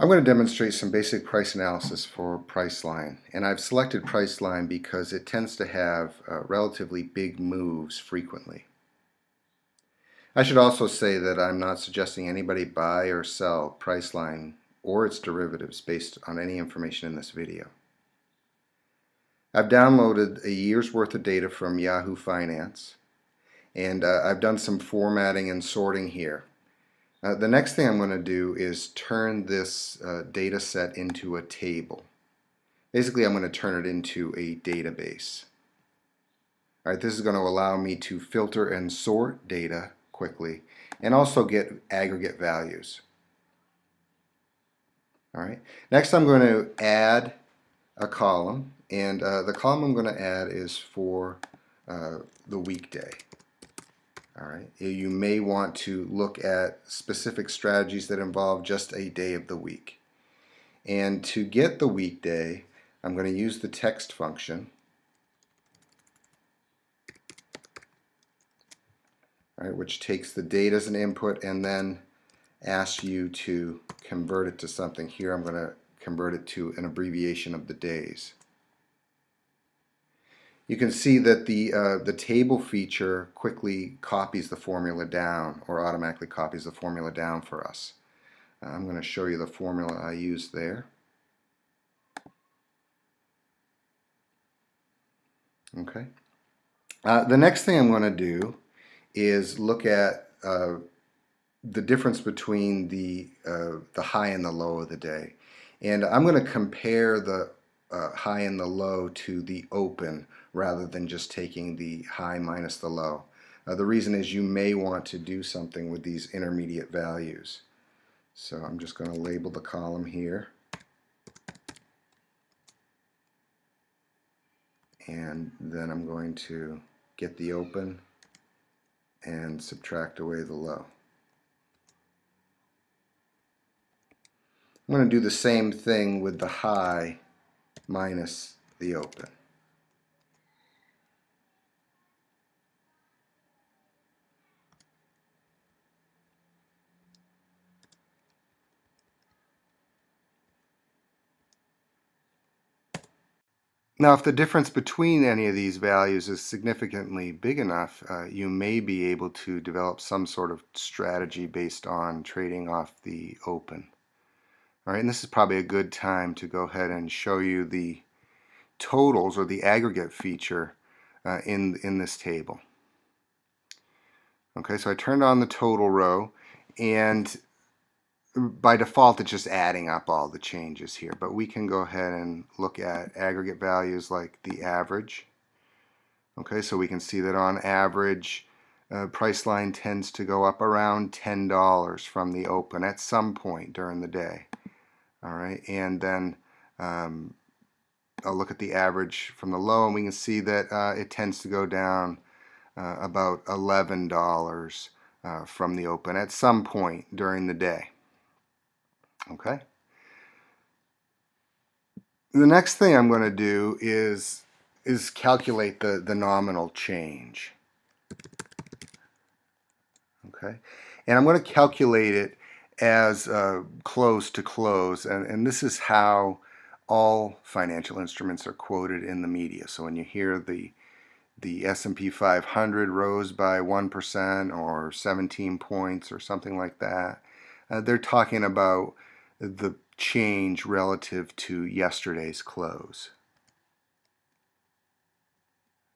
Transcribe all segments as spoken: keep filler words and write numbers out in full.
I'm going to demonstrate some basic price analysis for Priceline, and I've selected Priceline because it tends to have uh, relatively big moves frequently. I should also say that I'm not suggesting anybody buy or sell Priceline or its derivatives based on any information in this video. I've downloaded a year's worth of data from Yahoo Finance, and uh, I've done some formatting and sorting here. Uh, the next thing I'm going to do is turn this uh, data set into a table. Basically, I'm going to turn it into a database. All right, this is going to allow me to filter and sort data quickly and also get aggregate values. All right, next I'm going to add a column, and uh, the column I'm going to add is for uh, the weekday. All right. You may want to look at specific strategies that involve just a day of the week. And to get the weekday, I'm going to use the text function. All right, which takes the date as an input and then asks you to convert it to something. Here I'm going to convert it to an abbreviation of the days. You can see that the, uh, the table feature quickly copies the formula down, or automatically copies the formula down for us. I'm going to show you the formula I used there. Okay. Uh, the next thing I'm going to do is look at uh, the difference between the, uh, the high and the low of the day. And I'm going to compare the Uh, high and the low to the open rather than just taking the high minus the low. Uh, the reason is you may want to do something with these intermediate values. So I'm just going to label the column here and then I'm going to get the open and subtract away the low. I'm going to do the same thing with the high minus the open. Now, if the difference between any of these values is significantly big enough, uh, you may be able to develop some sort of strategy based on trading off the open. All right, and this is probably a good time to go ahead and show you the totals or the aggregate feature uh, in, in this table. Okay, so I turned on the total row, and by default it's just adding up all the changes here, but we can go ahead and look at aggregate values like the average. Okay, so we can see that on average Uh, Priceline tends to go up around ten dollars from the open at some point during the day. All right, and then um, I'll look at the average from the low, and we can see that uh, it tends to go down uh, about eleven dollars uh, from the open at some point during the day. Okay. The next thing I'm going to do is is calculate the the nominal change. Okay, and I'm going to calculate it as uh, close to close, and, and this is how all financial instruments are quoted in the media. So when you hear the the S and P five hundred rose by one percent or seventeen points or something like that, uh, they're talking about the change relative to yesterday's close.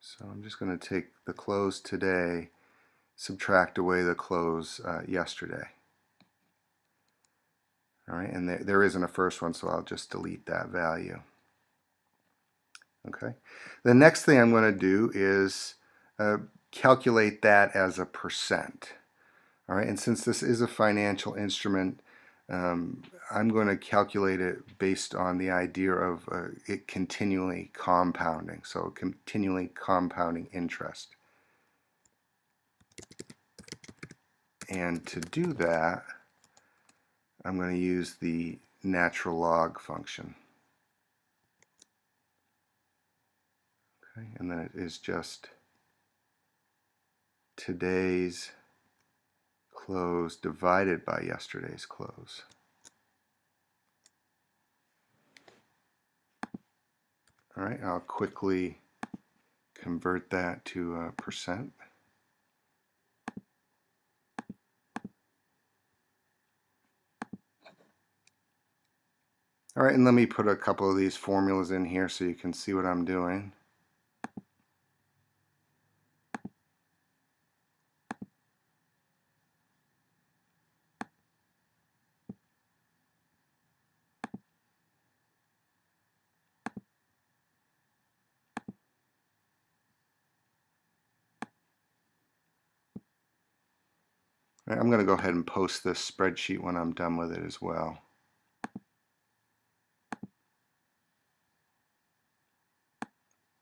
So I'm just going to take the close today, subtract away the close uh, yesterday. All right, and there, there isn't a first one, so I'll just delete that value. Okay, the next thing I'm going to do is uh, calculate that as a percent. All right, and since this is a financial instrument, um, I'm going to calculate it based on the idea of uh, it continually compounding, so continually compounding interest. And to do that, I'm going to use the natural log function. Okay, and then it is just today's close divided by yesterday's close. All right, I'll quickly convert that to a percent. All right, and let me put a couple of these formulas in here so you can see what I'm doing. All right, I'm going to go ahead and post this spreadsheet when I'm done with it as well.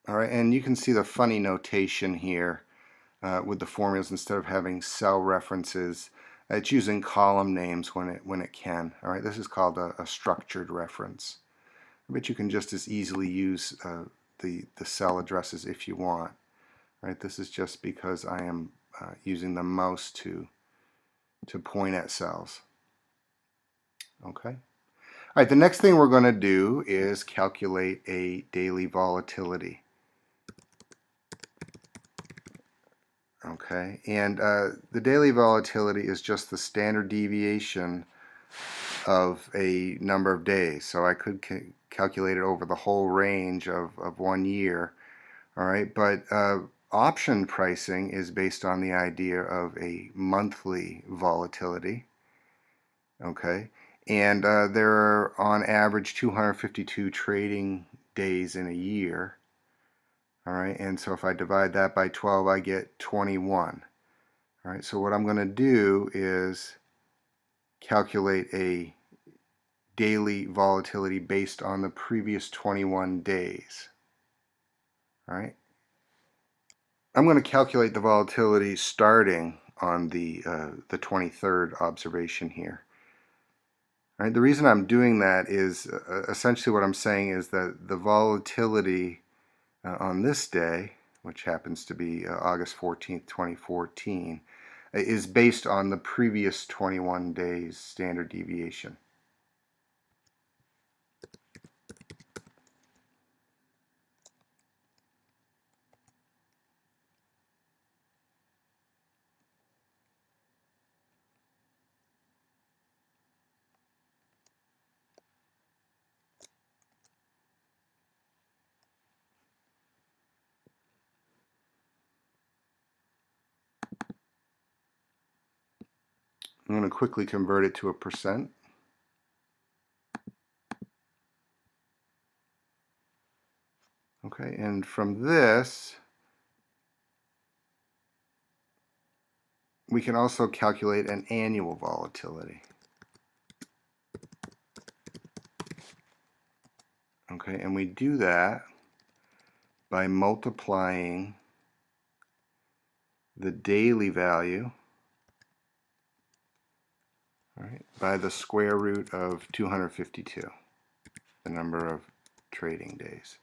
All right, and you can see the funny notation here uh, with the formulas. Instead of having cell references, it's using column names when it when it can. All right, this is called a, a structured reference. But you can just as easily use uh, the the cell addresses if you want. All right, this is just because I am uh, using the mouse to to point at cells. Okay. All right, the next thing we're going to do is calculate a daily volatility. Okay, and uh, the daily volatility is just the standard deviation of a number of days. So I could ca calculate it over the whole range of, of one year. All right, but uh, option pricing is based on the idea of a monthly volatility. Okay, and uh, there are on average two hundred fifty-two trading days in a year. All right, and so if I divide that by twelve, I get twenty-one. All right, so what I'm going to do is calculate a daily volatility based on the previous twenty-one days. All right, I'm going to calculate the volatility starting on the uh, the twenty-third observation here. All right, the reason I'm doing that is uh, essentially what I'm saying is that the volatility Uh, on this day, which happens to be uh, August fourteenth twenty fourteen, uh, is based on the previous twenty-one days standard deviation. I'm going to quickly convert it to a percent. Okay, and from this, we can also calculate an annual volatility. Okay, and we do that by multiplying the daily value Right, by the square root of two hundred fifty-two, the number of trading days.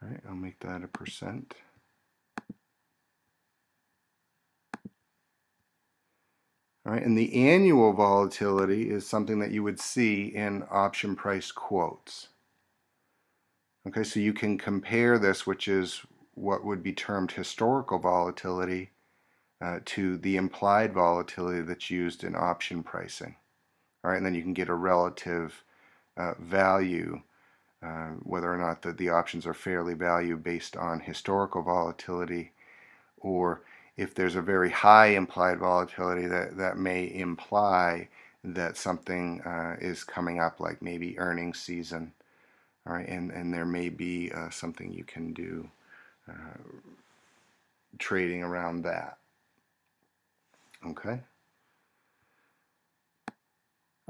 All right, I'll make that a percent. All right, and the annual volatility is something that you would see in option price quotes. Okay, so you can compare this, which is what would be termed historical volatility, uh, to the implied volatility that's used in option pricing. All right, and then you can get a relative uh, value, uh, whether or not the, the options are fairly valued based on historical volatility, or if there's a very high implied volatility, that, that may imply that something uh, is coming up, like maybe earnings season, all right, and, and there may be uh, something you can do uh, trading around that. Okay?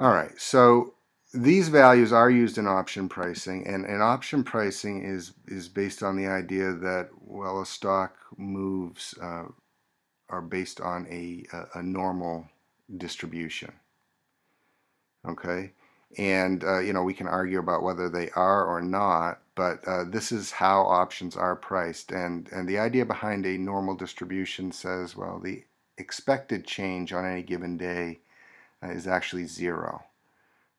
All right, so these values are used in option pricing, and, and option pricing is, is based on the idea that, well, a stock moves uh, are based on a, a normal distribution. Okay, And, uh, you know, we can argue about whether they are or not, but uh, this is how options are priced. And, and the idea behind a normal distribution says, well, the expected change on any given day uh, is actually zero.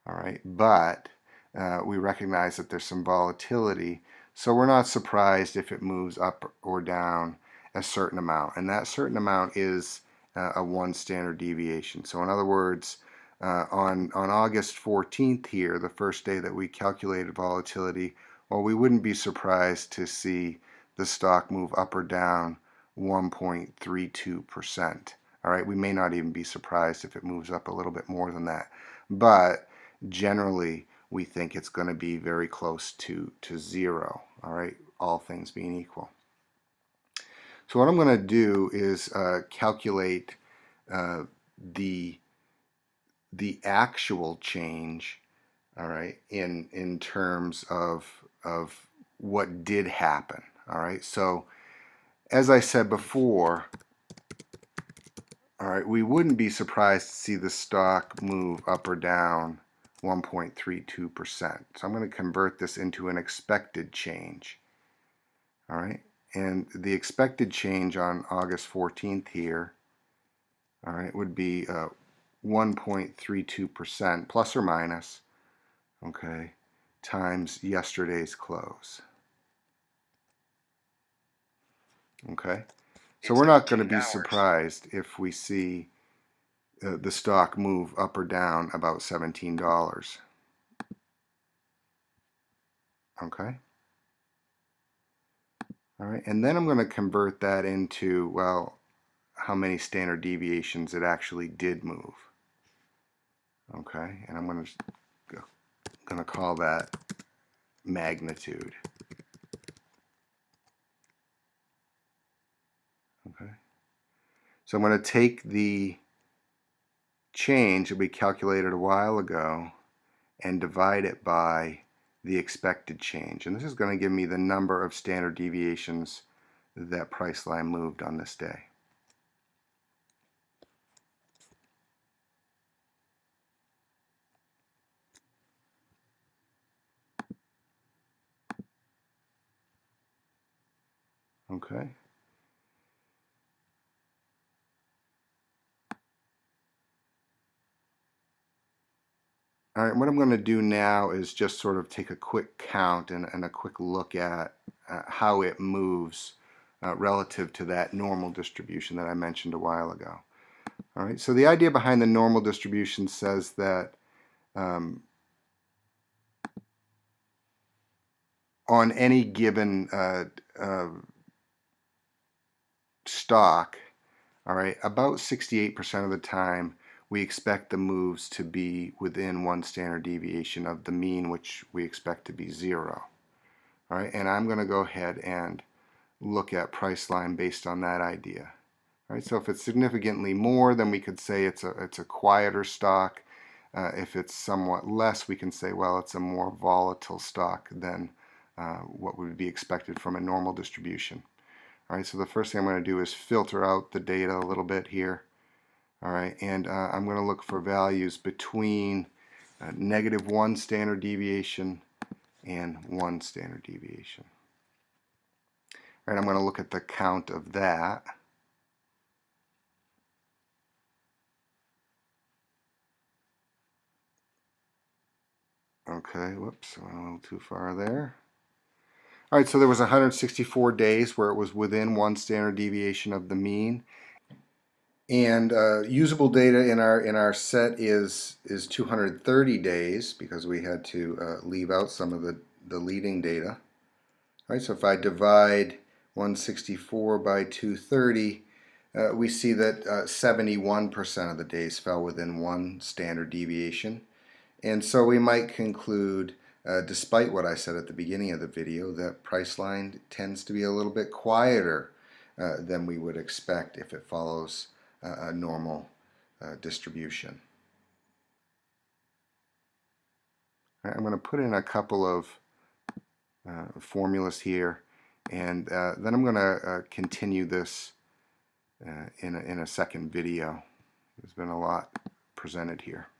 All right. But uh, we recognize that there's some volatility. So we're not surprised if it moves up or down a certain amount. And that certain amount is uh, a one standard deviation. So in other words, Uh, on, on August fourteenth here, the first day that we calculated volatility, well, we wouldn't be surprised to see the stock move up or down one point three two percent. All right, we may not even be surprised if it moves up a little bit more than that. But generally, we think it's going to be very close to, to zero, all right, all things being equal. So what I'm going to do is uh, calculate uh, the the actual change, all right, in in terms of of what did happen. All right, so as I said before, all right, we wouldn't be surprised to see the stock move up or down one point three two percent. So I'm going to convert this into an expected change. All right, and the expected change on August fourteenth here, all right, would be uh, one point three two percent plus or minus, okay, times yesterday's close. Okay, so we're not going to be surprised if we see uh, the stock move up or down about seventeen dollars. Okay, all right, and then I'm going to convert that into, well, how many standard deviations it actually did move. Okay, and I'm going to going to call that magnitude. Okay, so I'm going to take the change that we calculated a while ago and divide it by the expected change, and this is going to give me the number of standard deviations that Priceline moved on this day. Okay. All right, what I'm going to do now is just sort of take a quick count and, and a quick look at uh, how it moves uh, relative to that normal distribution that I mentioned a while ago. All right, so the idea behind the normal distribution says that um, on any given uh, uh, stock, all right, about sixty-eight percent of the time we expect the moves to be within one standard deviation of the mean, which we expect to be zero. All right, and I'm going to go ahead and look at Priceline based on that idea. All right, so if it's significantly more, then we could say it's a it's a quieter stock. Uh, if it's somewhat less, we can say, well, it's a more volatile stock than uh, what would be expected from a normal distribution. All right, so the first thing I'm going to do is filter out the data a little bit here. All right, and uh, I'm going to look for values between uh, negative one standard deviation and one standard deviation. All right, I'm going to look at the count of that. Okay, whoops, I went a little too far there. All right, so there was one hundred sixty-four days where it was within one standard deviation of the mean, and uh, usable data in our in our set is is two hundred thirty days because we had to uh, leave out some of the the leading data. All right, so if I divide one hundred sixty-four by two hundred thirty, uh, we see that seventy-one percent uh, of the days fell within one standard deviation, and so we might conclude, Uh, despite what I said at the beginning of the video, that Priceline tends to be a little bit quieter uh, than we would expect if it follows uh, a normal uh, distribution. All right, I'm going to put in a couple of uh, formulas here, and uh, then I'm going to uh, continue this uh, in, a, in a second video. There's been a lot presented here.